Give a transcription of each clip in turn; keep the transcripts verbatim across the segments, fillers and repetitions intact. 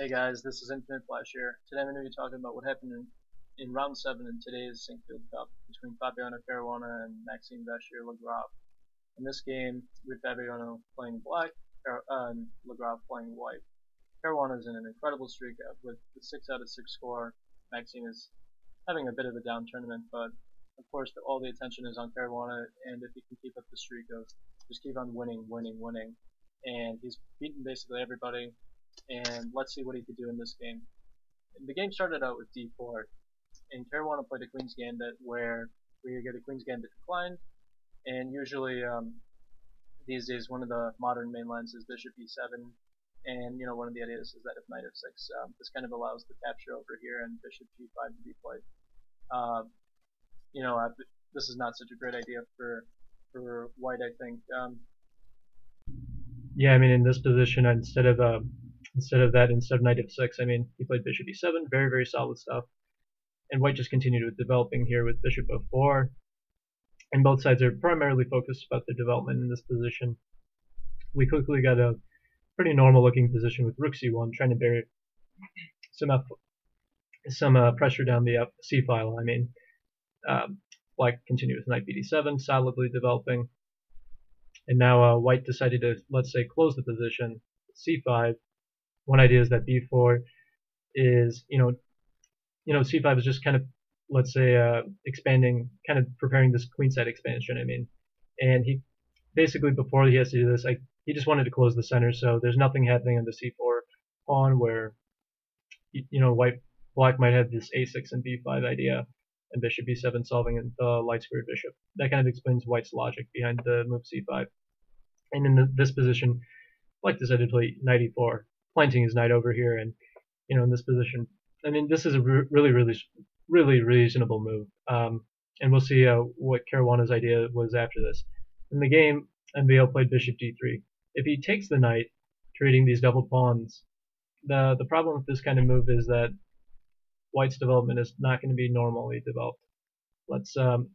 Hey guys, this is Infinite Flash here. Today I'm going to be talking about what happened in, in Round seven in today's Sinquefield Cup between Fabiano Caruana and Maxime Vachier-Lagrave. In this game, we have Fabiano playing black, Car um, Lagrave playing white. Caruana is in an incredible streak with the six out of six score. Maxime is having a bit of a down tournament, but of course the, all the attention is on Caruana, and if he can keep up the streak of just keep on winning, winning, winning. And he's beaten basically everybody. And let's see what he could do in this game. The game started out with d four, and Caruana played a Queen's Gambit where we get a Queen's Gambit declined, and usually um, these days one of the modern mainlines is Bishop e seven, and you know one of the ideas is that if Knight f six, um, this kind of allows the capture over here and Bishop g five to be played. Uh, you know, I've, this is not such a great idea for for White, I think. Um, yeah, I mean in this position instead of uh... Instead of that, instead of knight f six, I mean, he played bishop e seven, very, very solid stuff. And white just continued with developing here with bishop f four. And both sides are primarily focused about their development in this position. We quickly got a pretty normal-looking position with rook c one, trying to bear some f some uh, pressure down the f c file. I mean, um, black continued with knight b d seven, solidly developing. And now uh, white decided to, let's say, close the position, c five. One idea is that b four is, you know, you know, c five is just kind of, let's say, uh, expanding, kind of preparing this queenside expansion, I mean. And he, basically, before he has to do this, I, he just wanted to close the center, so there's nothing happening on the c four pawn where, you know, white black might have this a six and b five idea, and bishop b seven solving the light squared bishop. That kind of explains white's logic behind the move c five. And in the, this position, black decided to play knight e four. Planting his knight over here, and you know in this position, I mean this is a re really, really, really reasonable move. Um, and we'll see uh, what Caruana's idea was after this. In the game, M V L played bishop d three. If he takes the knight, creating these double pawns, the the problem with this kind of move is that white's development is not going to be normally developed. Let's. Um,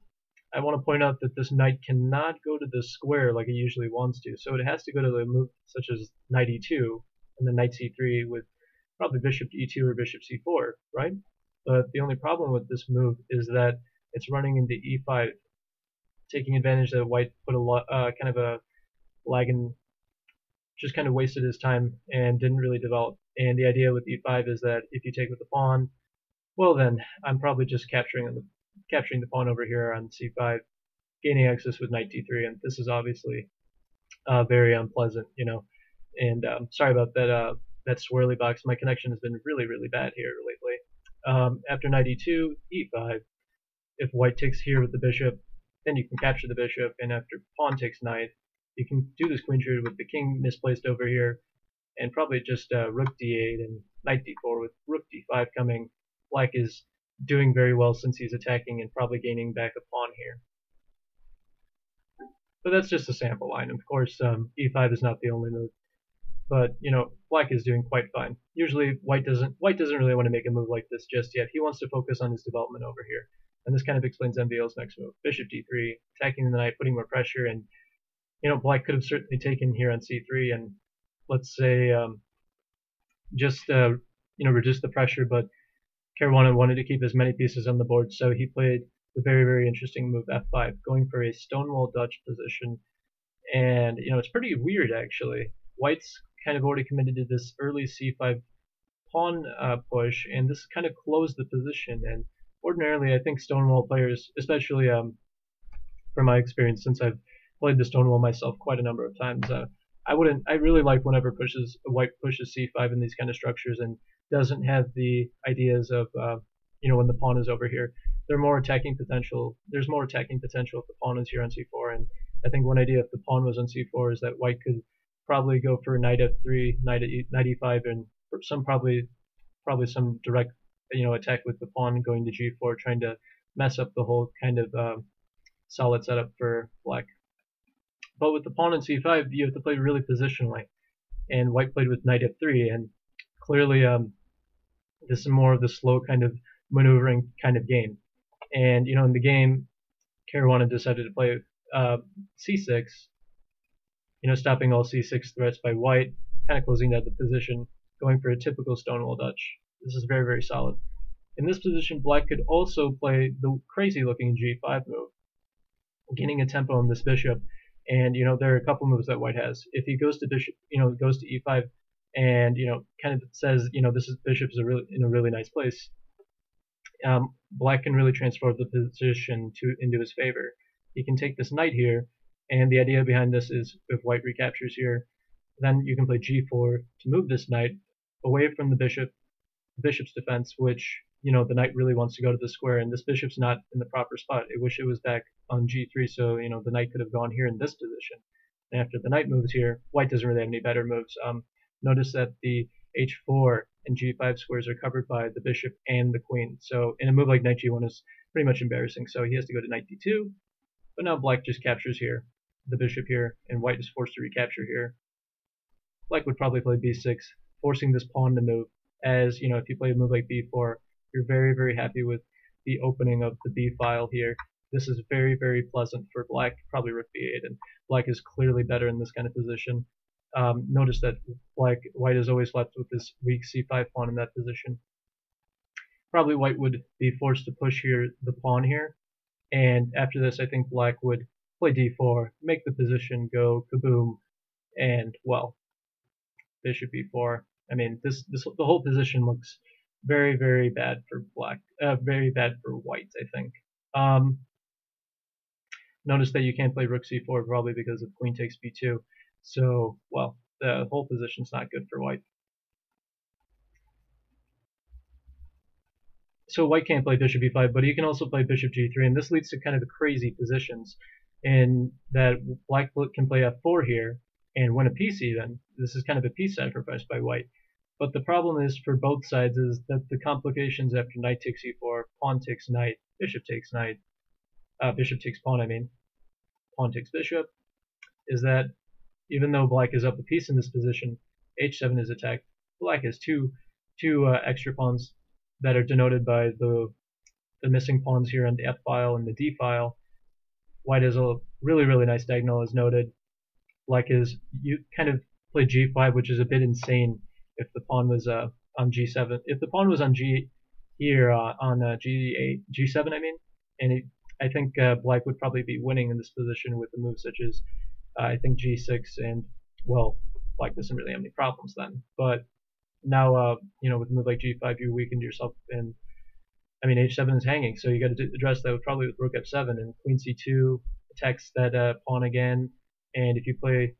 I want to point out that this knight cannot go to the square like it usually wants to, so it has to go to the move such as knight e two. And then knight c three with probably bishop e two or bishop c four, right? But the only problem with this move is that it's running into e five, taking advantage that white put a lot, uh, kind of a lag and just kind of wasted his time and didn't really develop. And the idea with e five is that if you take with the pawn, well then I'm probably just capturing the capturing the pawn over here on c five, gaining access with knight d three, and this is obviously uh, very unpleasant, you know. And um, sorry about that uh, that swirly box. My connection has been really, really bad here lately. Um, after knight e two, e five. If white takes here with the bishop, then you can capture the bishop. And after pawn takes knight, you can do this queen trade with the king misplaced over here, and probably just uh, rook d eight and knight d four with rook d five coming. Black is doing very well since he's attacking and probably gaining back a pawn here. But that's just a sample line. Of course, um, e five is not the only move. But you know, black is doing quite fine. Usually, white doesn't. White doesn't really want to make a move like this just yet. He wants to focus on his development over here, and this kind of explains M V L's next move: bishop d three, attacking the knight, putting more pressure. And you know, black could have certainly taken here on c three, and let's say um, just uh, you know reduce the pressure. But Caruana wanted to keep as many pieces on the board, so he played the very, very interesting move f five, going for a Stonewall Dutch position. And you know, it's pretty weird actually. White's kind of already committed to this early c five pawn uh, push, and this kind of closed the position. And ordinarily, I think Stonewall players, especially um, from my experience, since I've played the Stonewall myself quite a number of times, uh, I wouldn't. I really like whenever pushes White pushes c five in these kind of structures and doesn't have the ideas of uh, you know when the pawn is over here. There's more attacking potential. There's more attacking potential if the pawn is here on c four. And I think one idea if the pawn was on c four is that White could probably go for knight f three, knight e five, and some probably probably some direct you know attack with the pawn going to g four, trying to mess up the whole kind of um, solid setup for black. But with the pawn on c five, you have to play really positionally, and white played with knight f three, and clearly um, this is more of the slow kind of maneuvering kind of game. And you know in the game, Caruana decided to play uh, c six. You know, stopping all c six threats by white, kind of closing down the position. going for a typical Stonewall Dutch. This is very, very solid. In this position, black could also play the crazy-looking g five move, gaining a tempo on this bishop. And, you know, there are a couple moves that white has. If he goes to bishop, you know, goes to e five and, you know, kind of says, you know, this is, bishop is a really, in a really nice place, um, black can really transform the position to into his favor. He can take this knight here, and the idea behind this is if white recaptures here, then you can play g four to move this knight away from the bishop, the bishop's defense, which, you know, the knight really wants to go to the square, and this bishop's not in the proper spot. I wish it was back on g three, so, you know, the knight could have gone here in this position. And after the knight moves here, white doesn't really have any better moves. Um, notice that the h four and g five squares are covered by the bishop and the queen. So in a move like knight g one is pretty much embarrassing, so he has to go to knight d two, but now black just captures here, the bishop here, and white is forced to recapture here. Black would probably play b six, forcing this pawn to move, as, you know, if you play a move like b four, you're very, very happy with the opening of the b file here. This is very, very pleasant for black, probably rook b eight, and black is clearly better in this kind of position. Um, notice that black, white is always left with this weak c five pawn in that position. Probably white would be forced to push here the pawn here, and after this I think black would play d four, make the position go kaboom, and, well, bishop b four. I mean, this this the whole position looks very, very bad for black, uh, very bad for white, I think. Um, notice that you can't play rook c four probably because of queen takes b two. So, well, the whole position's not good for white. So white can't play bishop b five, but he can also play bishop g three, and this leads to kind of crazy positions in that black can play f four here and win a piece even. This is kind of a piece sacrifice by white. But the problem is for both sides is that the complications after knight takes e four, pawn takes knight, bishop takes knight, uh, bishop takes pawn, I mean, pawn takes bishop, is that even though black is up a piece in this position, h seven is attacked. Black has two, two uh, extra pawns that are denoted by the, the missing pawns here on the f file and the d file. White has a really, really nice diagonal as noted. Black is, you kind of play g five, which is a bit insane if the pawn was uh, on g seven. If the pawn was on g here, uh, on uh, g eight, g seven, I mean, and it, I think uh, black would probably be winning in this position with a move such as, uh, I think, g six, and, well, black doesn't really have any problems then. But now, uh, you know, with a move like g five, you weakened yourself, and, I mean, h seven is hanging, so you got to address that with probably with rook f seven, and queen c two attacks that uh, pawn again. And if you play,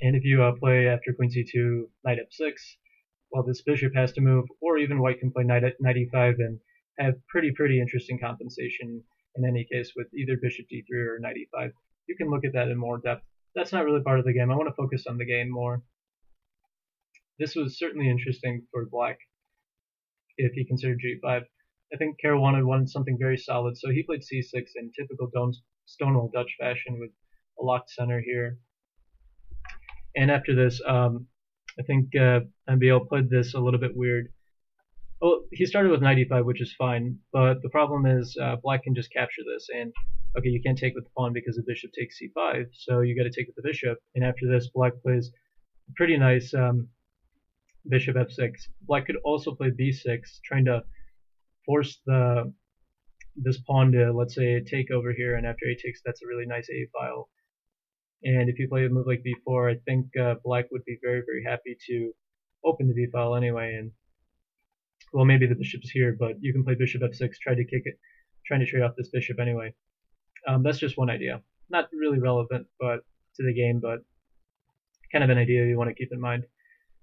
and if you uh, play after queen c two, knight f six, well, this bishop has to move, or even white can play knight knight e five and have pretty, pretty interesting compensation in any case with either bishop d three or knight e five. You can look at that in more depth. That's not really part of the game. I want to focus on the game more. This was certainly interesting for black if he considered g five. I think Caruana wanted something very solid, so he played c six in typical Stonewall Dutch fashion with a locked center here. And after this, um, I think uh, M V L played this a little bit weird. Oh, he started with knight e five, which is fine, but the problem is uh, black can just capture this, and okay, you can't take with the pawn because the bishop takes c five, so you got to take with the bishop. And after this, black plays a pretty nice um, bishop f six. Black could also play b six, trying to force the this pawn to, let's say, take over here, and after a takes, that's a really nice a file. And if you play a move like b four, I think uh, black would be very, very happy to open the b file anyway. And well, maybe the bishop's here, but you can play bishop f six, try to kick it, trying to trade off this bishop anyway. Um, that's just one idea, not really relevant, but to the game, but kind of an idea you want to keep in mind.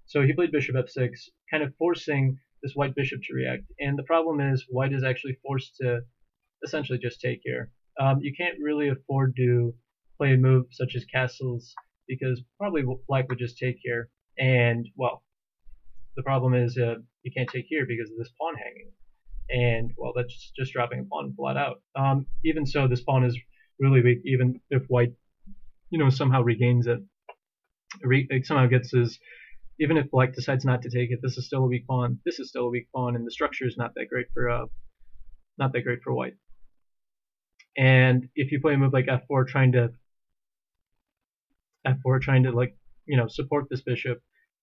So he played bishop f six, kind of forcing this white bishop to react. And the problem is white is actually forced to essentially just take here. Um, you can't really afford to play a move such as castles because probably black would just take here, and well, the problem is uh, you can't take here because of this pawn hanging, and well, that's just dropping a pawn flat out. Um, even so, this pawn is really weak. Even if white, you know, somehow regains it, re it somehow gets his. Even if black decides not to take it, this is still a weak pawn. This is still a weak pawn, and the structure is not that great for uh, not that great for white. And if you play a move like f four, trying to f four, trying to like you know support this bishop,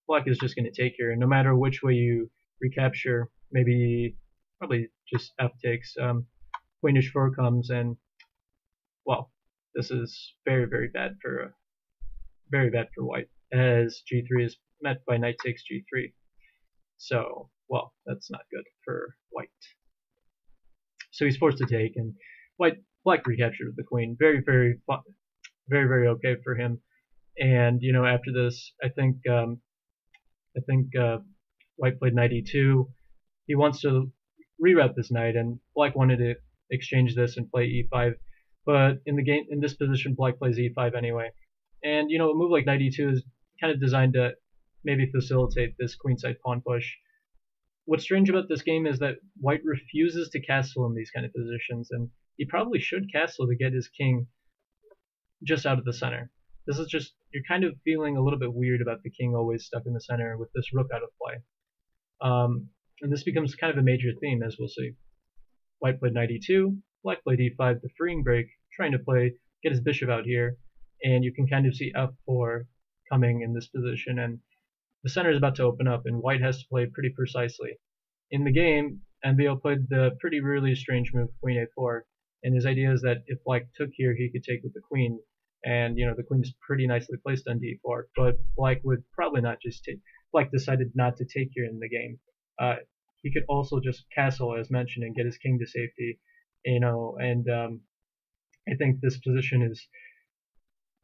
Black is just going to take here, no matter which way you recapture. Maybe probably just f takes. Um, Queenish four comes, and well, this is very very bad for uh, very bad for White, as g three is met by knight takes g three. So well, that's not good for White. So he's forced to take, and White Black recaptured the queen. Very very very very okay for him. And you know, after this, I think um, I think uh, White played knight e two. He wants to reroute this knight, and Black wanted to exchange this and play e five. But in the game, in this position, Black plays e five anyway. And you know, a move like knight e two is kind of designed to maybe facilitate this queenside pawn push. What's strange about this game is that White refuses to castle in these kind of positions, and he probably should castle to get his king just out of the center. This is just, you're kind of feeling a little bit weird about the king always stuck in the center with this rook out of play. Um, and this becomes kind of a major theme, as we'll see. White played knight e two, Black played e five, the freeing break, trying to play, get his bishop out here, and you can kind of see f four coming in this position, and the center is about to open up, and White has to play pretty precisely. In the game, M V L played the pretty really strange move queen a four, and his idea is that if Black took here, he could take with the queen. And you know, the queen is pretty nicely placed on d four, but Black would probably not just take. Black decided not to take here in the game. Uh, he could also just castle, as mentioned, and get his king to safety. You know, and um, I think this position is,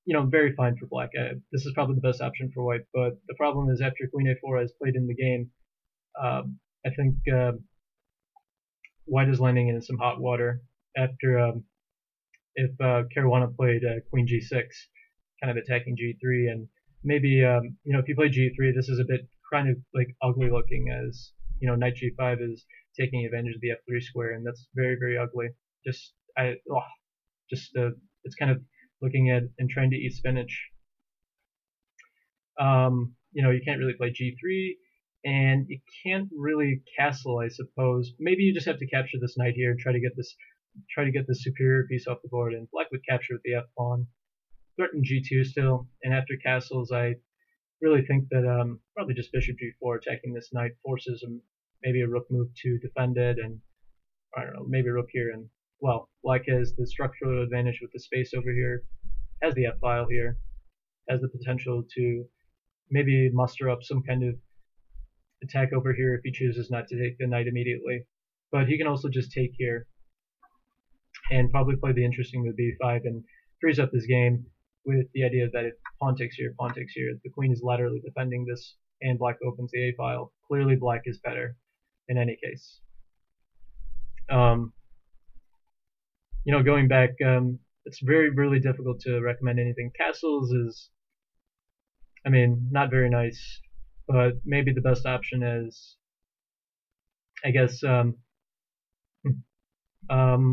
you know, very fine for Black. Uh, this is probably the best option for White. But the problem is, after queen a four is played in the game, uh, I think uh, White is landing in some hot water after. Um, If uh, Caruana played uh, queen g six, kind of attacking g three, and maybe um, you know, if you play g three, this is a bit kind of like ugly looking, as you know, knight g five is taking advantage of the f three square, and that's very very ugly. Just I oh, just uh, it's kind of looking at and trying to eat spinach. Um, you know, you can't really play g three, and you can't really castle, I suppose. Maybe you just have to capture this knight here and try to get this. Try to get the superior piece off the board, and Black would capture with the f pawn, threaten g two still, and after castles, I really think that um, probably just bishop g four attacking this knight forces him, maybe a rook move to defend it, and I don't know, maybe a rook here, and well, Black has the structural advantage with the space over here, has the f file here, has the potential to maybe muster up some kind of attack over here if he chooses not to take the knight immediately, but he can also just take here. And probably play the interesting move b five and frees up this game with the idea that if pawn takes here, pawn takes here, the queen is laterally defending this, and Black opens the a file. Clearly, Black is better in any case. Um, you know, going back, um, it's very really difficult to recommend anything. Castles is, I mean, not very nice, but maybe the best option is, I guess, um. um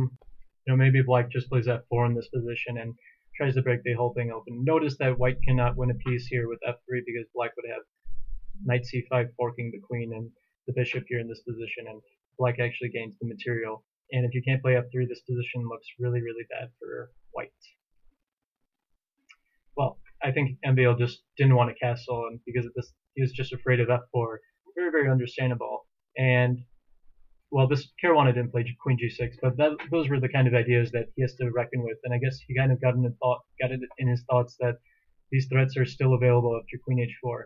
You know, maybe Black just plays f four in this position and tries to break the whole thing open. Notice that White cannot win a piece here with f three because Black would have knight c five forking the queen and the bishop here in this position, and Black actually gains the material. And if you can't play f three, this position looks really, really bad for White. Well, I think M V L just didn't want to castle, and because of this, he was just afraid of f four. Very, very understandable. And well, this Caruana didn't play queen g six, but that, those were the kind of ideas that he has to reckon with, and I guess he kind of got in the thought, got it in his thoughts that these threats are still available after queen h four,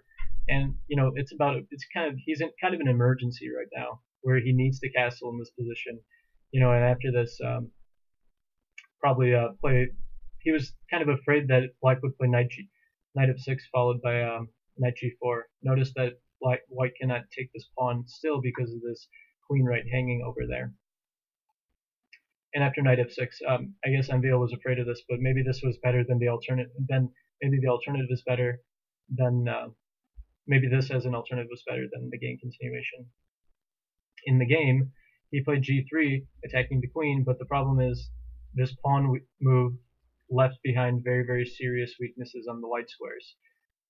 and you know, it's about it's kind of he's in kind of an emergency right now where he needs to castle in this position, you know, and after this, um, probably uh, play. He was kind of afraid that Black would play knight g, knight f six followed by um, knight g four. Notice that Black White cannot take this pawn still because of this queen right hanging over there. And after knight f six, um, I guess M V L was afraid of this, but maybe this was better than the alternative. Then maybe the alternative is better than uh, maybe this as an alternative was better than the game continuation. In the game, he played g three, attacking the queen, but the problem is this pawn move left behind very very serious weaknesses on the white squares.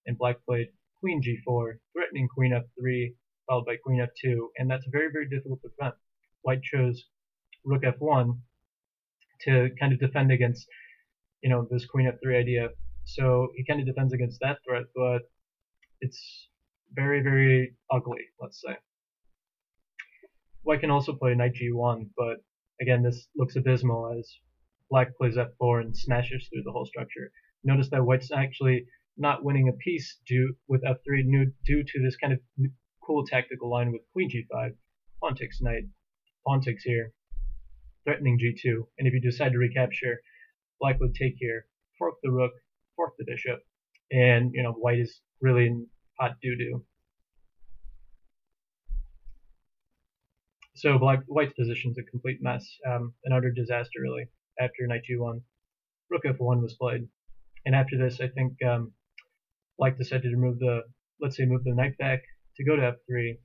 And Black played queen g four, threatening queen f three. Followed by queen f two, and that's very, very difficult to defend. White chose rook f one to kind of defend against, you know, this queen f three idea. So he kind of defends against that threat, but it's very, very ugly, let's say. White can also play knight g one, but again, this looks abysmal as black plays f four and smashes through the whole structure. Notice that white's actually not winning a piece due with f three due to this kind of cool tactical line with queen g five, pawn takes knight, pawn takes here, threatening g two, and if you decide to recapture, black would take here, fork the rook, fork the bishop, and you know white is really in hot doo-doo. So black, white's position is a complete mess, um, an utter disaster really, after knight g one. Rook f one was played, and after this I think um, black decided to move the, let's say move the knight back to go to f three,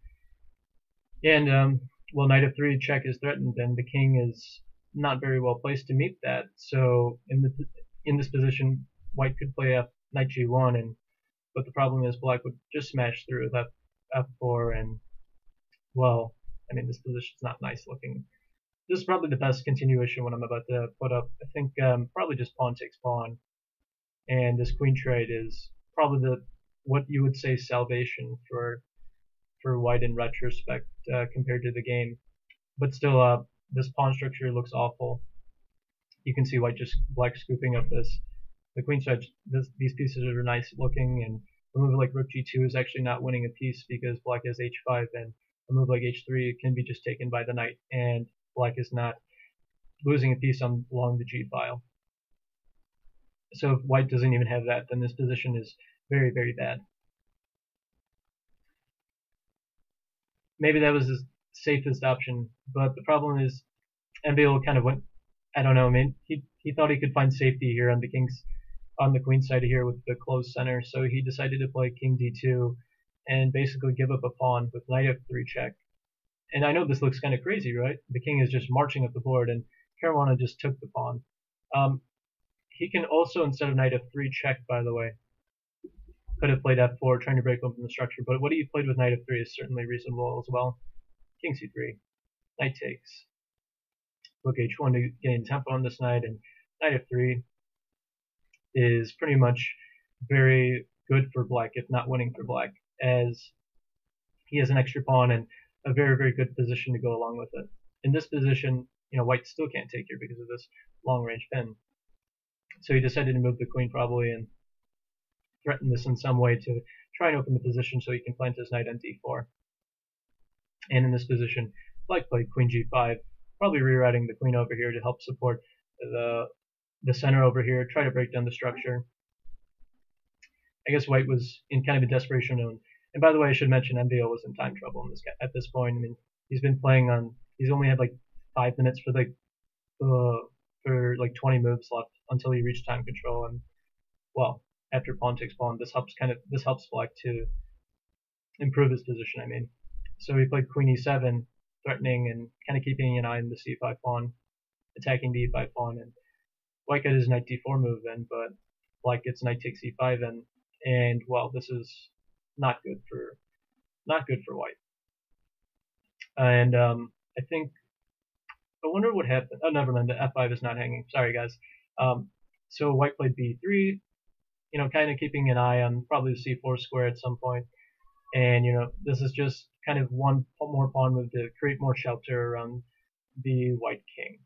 and um, well, knight f three check is threatened, and the king is not very well placed to meet that. So in the in this position, white could play f knight g one, and but the problem is black would just smash through with f f4, and well, I mean this position's not nice looking. This is probably the best continuation when I'm about to put up. I think um, probably just pawn takes pawn, and this queen trade is probably the what you would say salvation for for white in retrospect uh, compared to the game, but still uh, this pawn structure looks awful. You can see white just black scooping up this. The queen side, this, these pieces are nice looking, and a move like rook g two is actually not winning a piece because black has h five, and a move like h three can be just taken by the knight, and black is not losing a piece on, along the g file. So if white doesn't even have that, then this position is very, very bad. Maybe that was the safest option, but the problem is M V L kind of went, I don't know, I mean, he, he thought he could find safety here on the king's, on the queen side here with the closed center, so he decided to play king d two and basically give up a pawn with knight f three check. And I know this looks kind of crazy, right? The king is just marching up the board, and Caruana just took the pawn. Um, he can also, instead of knight f three check, by the way, could have played f four, trying to break open the structure, but what he played with knight f three is certainly reasonable as well. King c three, knight takes, rook h one to gain tempo on this knight, and knight f three is pretty much very good for black, if not winning for black, as he has an extra pawn and a very, very good position to go along with it. In this position, you know, white still can't take here because of this long-range pin. So he decided to move the queen probably, and threaten this in some way to try and open the position so he can plant his knight on d four. And in this position, black played queen g five, probably rerouting the queen over here to help support the the center over here, try to break down the structure. I guess white was in kind of a desperation zone. And by the way, I should mention M V L was in time trouble in this guy, at this point. I mean, he's been playing on, he's only had like five minutes for like uh, for like twenty moves left until he reached time control, and well, after pawn takes pawn, this helps kind of this helps black to improve his position. I mean, so he played queen e seven, threatening and kind of keeping an eye on the c five pawn, attacking the e five pawn, and white got his knight d four move in, but black gets knight takes e five in, and well, this is not good for not good for white. And um, I think I wonder what happened. Oh, never mind. The f five is not hanging. Sorry, guys. Um, so white played b three. You know, kind of keeping an eye on probably the c four square at some point, and you know, this is just kind of one more pawn move to create more shelter around the white king.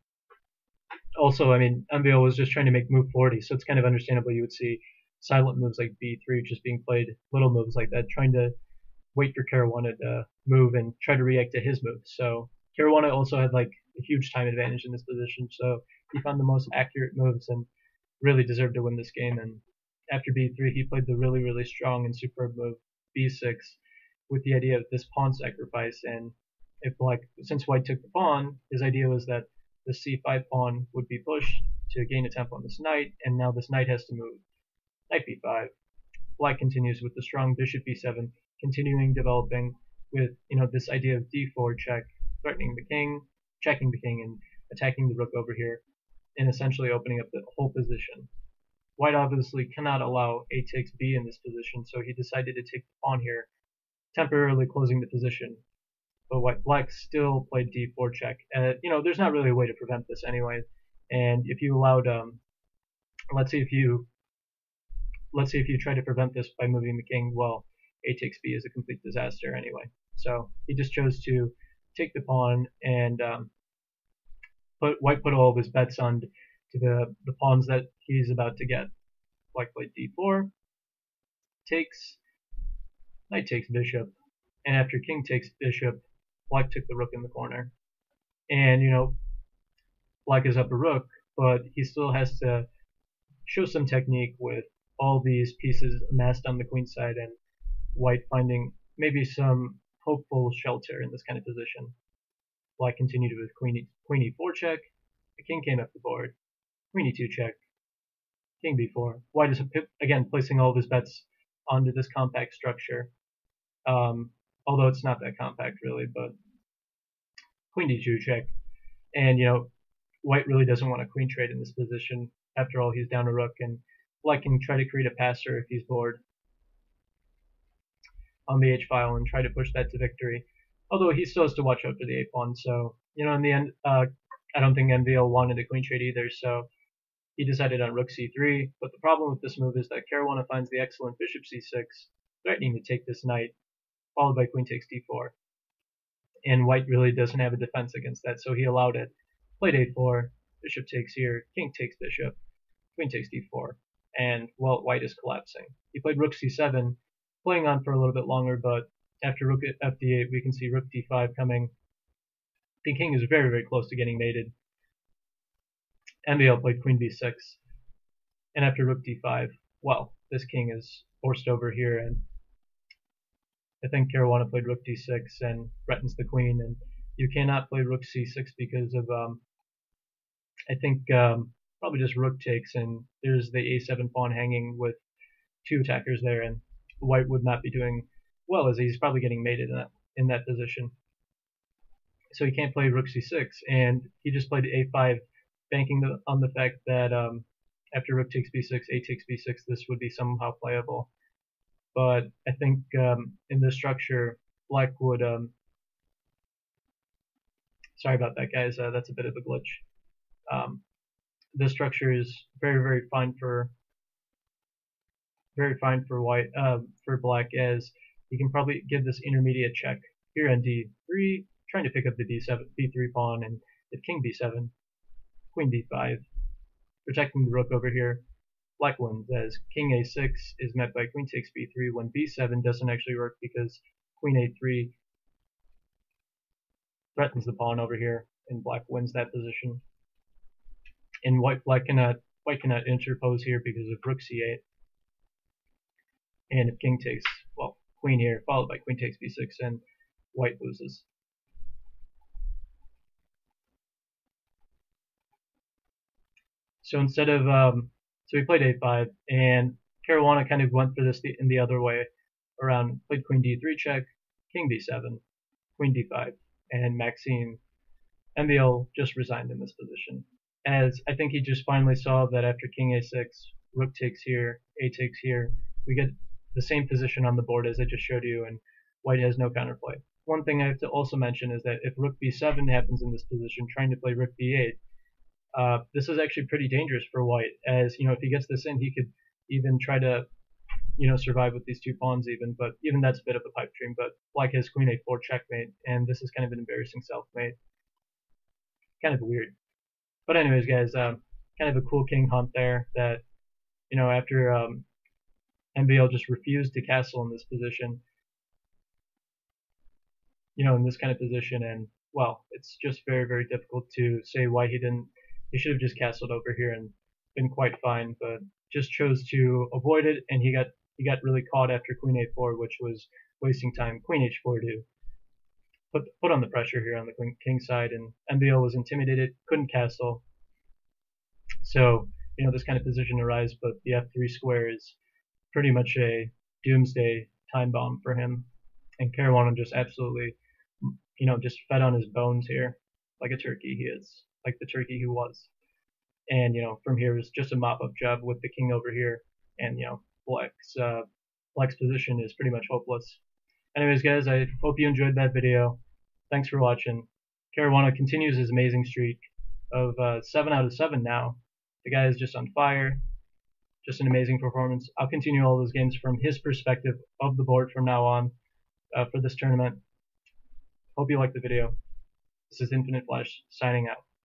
Also, I mean, M V L was just trying to make move forty, so it's kind of understandable you would see silent moves like b three just being played, little moves like that, trying to wait for Caruana to move and try to react to his move. So Caruana also had like a huge time advantage in this position, so he found the most accurate moves and really deserved to win this game. And after b three, he played the really, really strong and superb move b six with the idea of this pawn sacrifice. And if black, since white took the pawn, his idea was that the c five pawn would be pushed to gain a tempo on this knight, and now this knight has to move. Knight b five. Black continues with the strong bishop b seven, continuing developing with you know this idea of d four check, threatening the king, checking the king, and attacking the rook over here, and essentially opening up the whole position. White obviously cannot allow a takes b in this position, so he decided to take the pawn here, temporarily closing the position. But white black still played d four check. Uh, you know, there's not really a way to prevent this anyway. And if you allowed, um, let's see if you, let's see if you try to prevent this by moving the king, well, a takes b is a complete disaster anyway. So he just chose to take the pawn and um, put white put all of his bets on to the, the pawns that he's about to get. Black played d four, takes, knight takes bishop, and after king takes bishop, black took the rook in the corner. And, you know, black is up a rook, but he still has to show some technique with all these pieces amassed on the queen side and white finding maybe some hopeful shelter in this kind of position. Black continued with queen, queen e four check, the king came up the board, queen e two check, king b four. White is, again, placing all of his bets onto this compact structure, um, although it's not that compact really, but queen d two check. And, you know, white really doesn't want a queen trade in this position. After all, he's down a rook, and black can try to create a passer if he's bored on the h-file and try to push that to victory. Although he still has to watch out for the a-pawn, so, you know, in the end, uh, I don't think M V L wanted a queen trade either, so he decided on rook c three, but the problem with this move is that Caruana finds the excellent bishop c six, threatening to take this knight, followed by queen takes d four. And white really doesn't have a defense against that, so he allowed it. Played a four, bishop takes here, king takes bishop, queen takes d four, and, well, white is collapsing. He played rook c seven, playing on for a little bit longer, but after rook f d eight, we can see rook d five coming. The king is very, very close to getting mated. M V L played queen b six, and after rook d five, well, this king is forced over here, and I think Caruana played rook d six and threatens the queen, and you cannot play rook c six because of, um, I think, um, probably just rook takes, and there's the a seven pawn hanging with two attackers there, and white would not be doing well as he's probably getting mated in that, in that position. So he can't play rook c six, and he just played a five, banking the, on the fact that um, after rook takes b six, a takes b six, this would be somehow playable. But I think um, in this structure, black would... Um, sorry about that, guys. Uh, that's a bit of a glitch. Um, this structure is very, very fine for very fine for white uh, for black, as you can probably give this intermediate check here on d three, trying to pick up the d seven b three pawn, and if king b seven, queen d five, protecting the rook over here. Black wins as king a six is met by queen takes b three when b seven doesn't actually work because queen a three threatens the pawn over here, and black wins that position. And white black cannot white cannot interpose here because of rook c eight. And if king takes, well, queen here followed by queen takes b six, and white loses. So instead of um, so we played a five, and Caruana kind of went for this in the other way around. Played queen d three check, king b seven, queen d five, and Maxime M V L just resigned in this position, as I think he just finally saw that after king a six, rook takes here, a takes here, we get the same position on the board as I just showed you, and white has no counterplay. One thing I have to also mention is that if rook b seven happens in this position, trying to play rook b eight, uh, this is actually pretty dangerous for white, as, you know, if he gets this in, he could even try to, you know, survive with these two pawns even, but even that's a bit of a pipe dream. But black has queen a four checkmate, and this is kind of an embarrassing self-mate. Kind of weird. But anyways, guys, um, kind of a cool king hunt there that, you know, after um, M V L just refused to castle in this position, you know, in this kind of position, and, well, it's just very, very difficult to say why he didn't, he should have just castled over here and been quite fine, but just chose to avoid it, and he got he got really caught after queen a four, which was wasting time. Queen h four to put, put on the pressure here on the queen, king side, and M V L was intimidated, couldn't castle. So, you know, this kind of position arises, but the f three square is pretty much a doomsday time bomb for him, and Caruana just absolutely, you know, just fed on his bones here, like a turkey he is, like the turkey he was. And, you know, from here is just a mop-up job with the king over here, and, you know, black's uh, black's position is pretty much hopeless. Anyways, guys, I hope you enjoyed that video. Thanks for watching. Caruana continues his amazing streak of uh, seven out of seven now. The guy is just on fire. just an amazing performance. I'll continue all those games from his perspective of the board from now on uh, for this tournament. Hope you liked the video. This is Infinite Flash signing out.